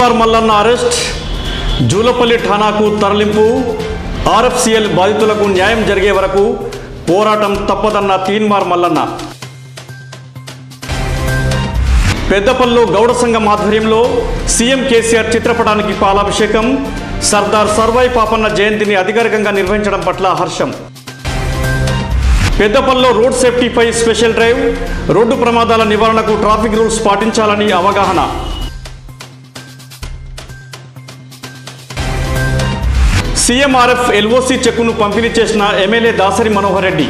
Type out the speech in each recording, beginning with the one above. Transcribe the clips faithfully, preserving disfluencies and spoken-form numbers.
Tipper Mallanna arrest जूलपल्ली थानाकु तरलिंपु RFCL बाधितुलकु न्यायं जरिगे वरकु पोराटं तप्पदन्न तीन्मार मल्लन्न पेद्दपल्लिलो गौड़ संघं आध्वर्यंलो सीएम केसीआर चित्रपटानिकि पालाभिषेकं सर्दार सर्वै पापन्न जयंतिनि अधिकारिकंगा निर्वहिंचडं पट्ल हर्षं पेद्दपल्लिलो रोड सेफ्टीपै स्पेषल ड्रैव् रोड्डु प्रमादाल निवारणकु ट्राफिक रूल्स् पाटिंचाలని అవగాహన सीएमआरएफ एलओसी चेक्कुनु पंपिणी चेसिन MLA Dasari Manohar Reddy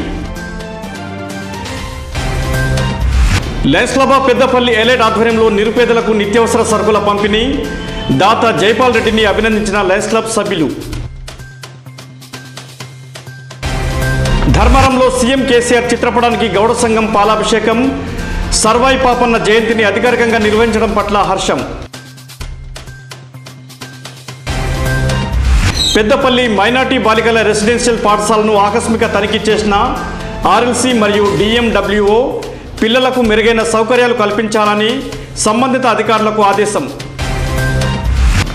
lens club Peddapalli एलैट आध्वर्यंलो निरुपेदलकु नित्यवसर सरकुल पंपिणी दाता जयपाल रेड्डिनि अभिनंदिंचिन लैंस क्लब सभ्युलु धर्मारंलो सीएम केसीआर चित्रपटानिकि गौड़ संघं पालाभिषेकं सर्वै पापन्न जयंतिनि अधिकारिकंगा निर्वहिंचडं पट्ल हर्षं पेद्दपल्ली मैनार्टी बालिकल रेसिडेंशियल पाठशालनु आकस्मिक तनिखी चेసిన आरएलसी मरियु डीएमडब्ल्यूओ पिल्ललकु मेरुगैन सौकर्यालु कल्पिंचाలని संबंधित अधिकारुలకు आदेशం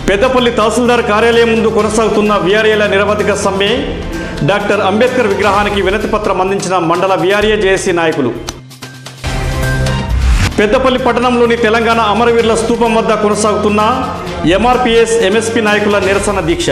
पेद्दपल्ली तहसीलदार कार्यालयं ముందు కొనసాగుతున్న విఆర్ఏల నిరవధిక సమ్మె డాక్టర్ అంబేద్కర్ విగ్రహానికి వినతిపత్రం అందించిన మండల విఆర్ఏ జేఏసీ నాయకులు पेद्दपल्ली పట్టణంలోని తెలంగాణ అమరవీరుల స్తూపం వద్ద కొనసాగుతున్న ఎంఆర్పీఎస్ ఎంఎస్పీ నాయకుల నిరసన దీక్ష।